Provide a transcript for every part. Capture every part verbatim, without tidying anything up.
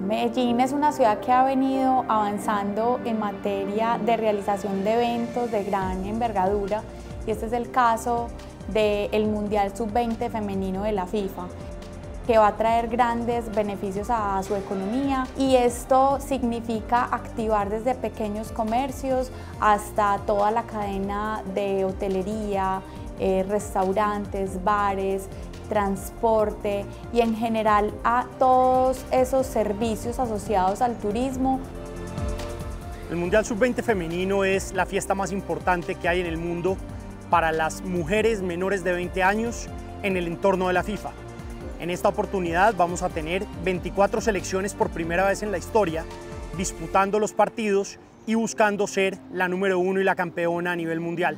Medellín es una ciudad que ha venido avanzando en materia de realización de eventos de gran envergadura y este es el caso del Mundial sub veinte femenino de la FIFA, que va a traer grandes beneficios a su economía y esto significa activar desde pequeños comercios hasta toda la cadena de hotelería, eh, restaurantes, bares, transporte y en general a todos esos servicios asociados al turismo. El Mundial sub veinte femenino es la fiesta más importante que hay en el mundo para las mujeres menores de veinte años en el entorno de la FIFA. En esta oportunidad vamos a tener veinticuatro selecciones por primera vez en la historia disputando los partidos y buscando ser la número uno y la campeona a nivel mundial.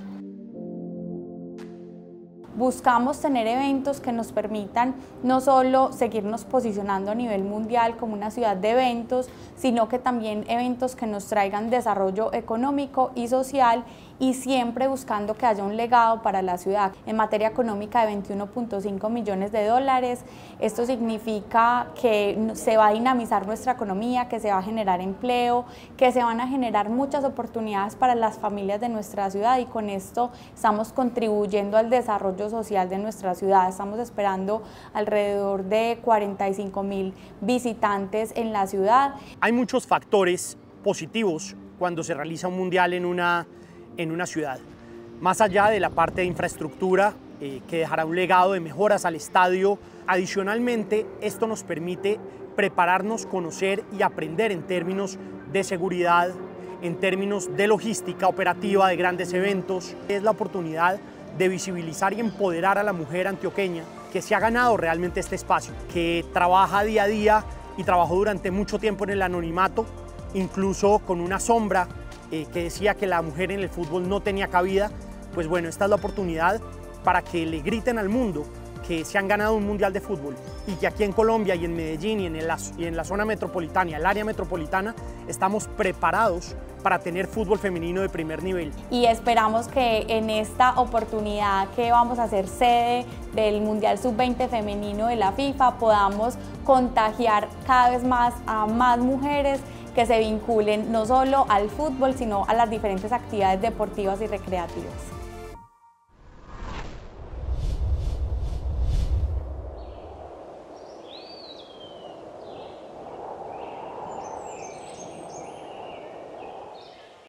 Buscamos tener eventos que nos permitan no solo seguirnos posicionando a nivel mundial como una ciudad de eventos, sino que también eventos que nos traigan desarrollo económico y social y siempre buscando que haya un legado para la ciudad. En materia económica de veintiuno punto cinco millones de dólares, esto significa que se va a dinamizar nuestra economía, que se va a generar empleo, que se van a generar muchas oportunidades para las familias de nuestra ciudad y con esto estamos contribuyendo al desarrollo social de nuestra ciudad. Estamos esperando alrededor de cuarenta y cinco mil visitantes en la ciudad. Hay muchos factores positivos cuando se realiza un mundial en una, en una ciudad. Más allá de la parte de infraestructura, eh, que dejará un legado de mejoras al estadio, adicionalmente esto nos permite prepararnos, conocer y aprender en términos de seguridad, en términos de logística operativa de grandes eventos. Es la oportunidad de visibilizar y empoderar a la mujer antioqueña que se ha ganado realmente este espacio, que trabaja día a día y trabajó durante mucho tiempo en el anonimato, incluso con una sombra eh, que decía que la mujer en el fútbol no tenía cabida. Pues bueno, esta es la oportunidad para que le griten al mundo que se han ganado un mundial de fútbol y que aquí en Colombia y en Medellín y en, el, y en la zona metropolitana, el área metropolitana, estamos preparados para tener fútbol femenino de primer nivel. Y esperamos que en esta oportunidad que vamos a ser sede del Mundial sub veinte femenino de la FIFA podamos contagiar cada vez más a más mujeres que se vinculen no solo al fútbol, sino a las diferentes actividades deportivas y recreativas.